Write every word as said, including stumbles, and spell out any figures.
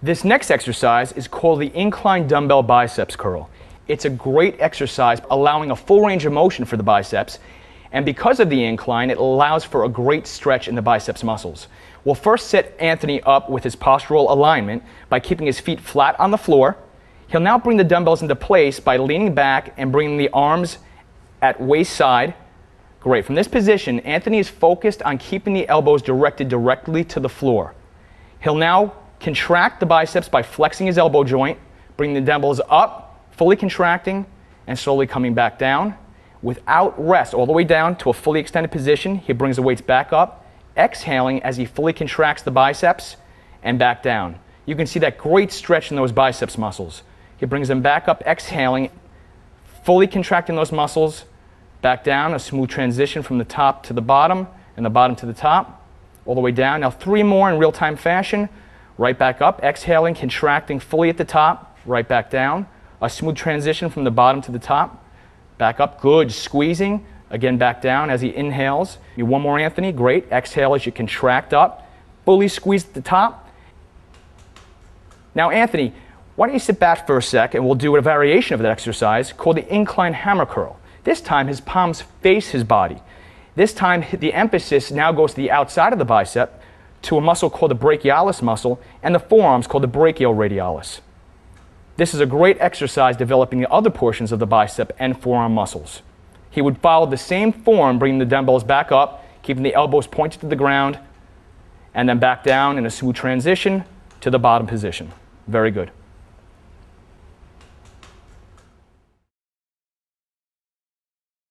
This next exercise is called the incline dumbbell biceps curl. It's a great exercise, allowing a full range of motion for the biceps, and because of the incline, it allows for a great stretch in the biceps muscles. We'll first set Anthony up with his postural alignment by keeping his feet flat on the floor. He'll now bring the dumbbells into place by leaning back and bringing the arms at waist side. Great. From this position, Anthony is focused on keeping the elbows directed directly to the floor. He'll now contract the biceps by flexing his elbow joint, bringing the dumbbells up, fully contracting, and slowly coming back down. Without rest, all the way down to a fully extended position, he brings the weights back up, exhaling as he fully contracts the biceps and back down. You can see that great stretch in those biceps muscles. He brings them back up, exhaling, fully contracting those muscles, back down, a smooth transition from the top to the bottom and the bottom to the top, all the way down. Now three more in real-time fashion. Right back up, exhaling, contracting fully at the top, right back down. A smooth transition from the bottom to the top. Back up, good, squeezing. Again, back down as he inhales. You one more, Anthony, great. Exhale as you contract up. Fully squeeze at the top. Now, Anthony, why don't you sit back for a sec and we'll do a variation of that exercise called the incline hammer curl. This time, his palms face his body. This time, the emphasis now goes to the outside of the bicep, to a muscle called the brachialis muscle, and the forearms called the brachioradialis. This is a great exercise developing the other portions of the bicep and forearm muscles. He would follow the same form, bringing the dumbbells back up, keeping the elbows pointed to the ground, and then back down in a smooth transition to the bottom position. Very good.